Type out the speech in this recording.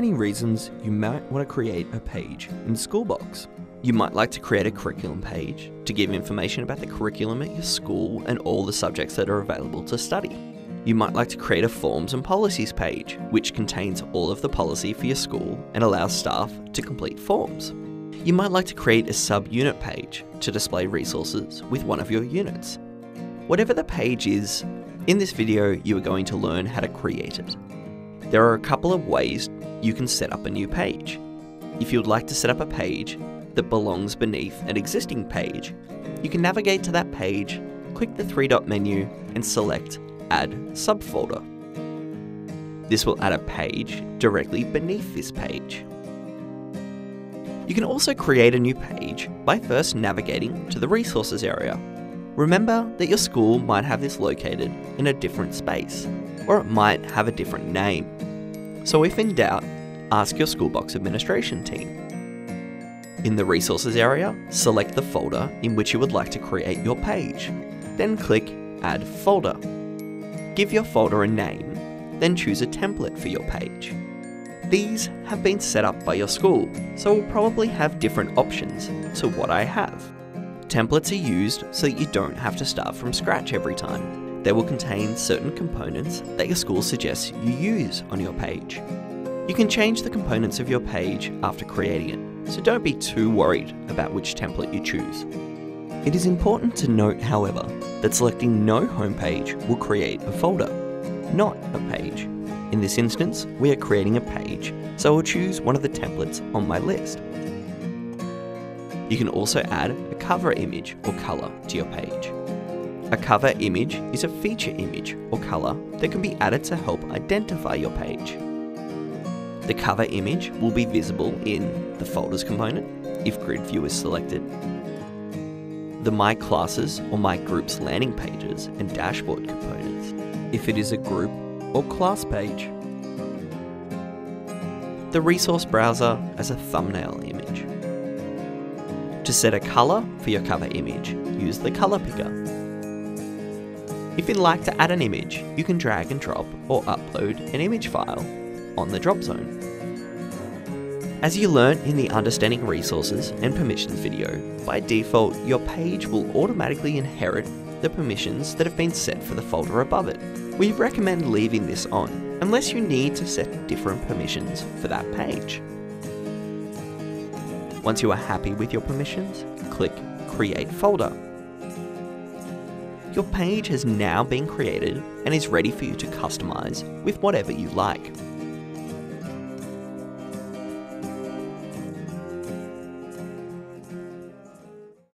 many reasons you might want to create a page in Schoolbox. You might like to create a curriculum page to give information about the curriculum at your school and all the subjects that are available to study. You might like to create a forms and policies page, which contains all of the policy for your school and allows staff to complete forms. You might like to create a sub-unit page to display resources with one of your units. Whatever the page is, in this video you are going to learn how to create it. There are a couple of ways you can set up a new page. If you would like to set up a page that belongs beneath an existing page, you can navigate to that page, click the three-dot menu and select Add Subfolder. This will add a page directly beneath this page. You can also create a new page by first navigating to the resources area. Remember that your school might have this located in a different space, or it might have a different name. So if in doubt, ask your Schoolbox administration team. In the resources area, select the folder in which you would like to create your page, then click Add Folder. Give your folder a name, then choose a template for your page. These have been set up by your school, so will probably have different options to what I have. Templates are used so that you don't have to start from scratch every time. They will contain certain components that your school suggests you use on your page. You can change the components of your page after creating it, so don't be too worried about which template you choose. It is important to note, however, that selecting no homepage will create a folder, not a page. In this instance, we are creating a page, so I'll choose one of the templates on my list. You can also add a cover image or color to your page. A cover image is a feature image or color that can be added to help identify your page. The cover image will be visible in the folders component if grid view is selected, the My Classes or My Groups landing pages and dashboard components if it is a group or class page, the resource browser as a thumbnail image. To set a color for your cover image, use the color picker. If you'd like to add an image, you can drag and drop or upload an image file on the drop zone. As you learned in the Understanding Resources and Permissions video, by default your page will automatically inherit the permissions that have been set for the folder above it. We recommend leaving this on, unless you need to set different permissions for that page. Once you are happy with your permissions, click Create Folder. Your page has now been created and is ready for you to customize with whatever you like.